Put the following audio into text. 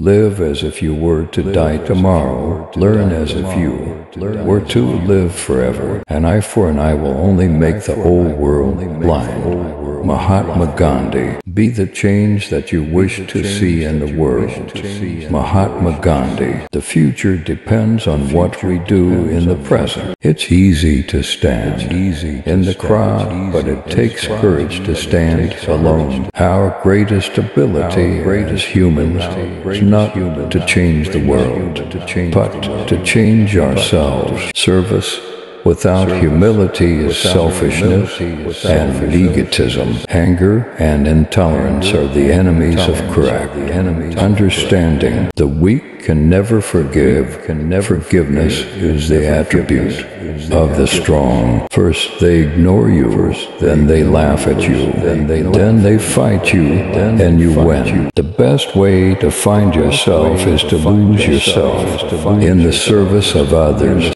Live as if you were to die tomorrow. Learn as if you were to live forever. An eye for an eye will only make the whole world blind. Mahatma Gandhi. Be the change that you wish to see in the world. Mahatma Gandhi. The future depends on what we do in the present. It's easy to stand in the crowd, but it takes courage to stand alone. Our greatest ability as humans is not to change the world, but to change ourselves. Service without humility is selfishness and egotism. Anger and intolerance are the enemies of correct understanding. The weak can never forgive. Forgiveness is the attribute of the strong. First they ignore you, then they laugh at you, then they fight you, and you win. The best way to find yourself is to lose yourself in the service of others.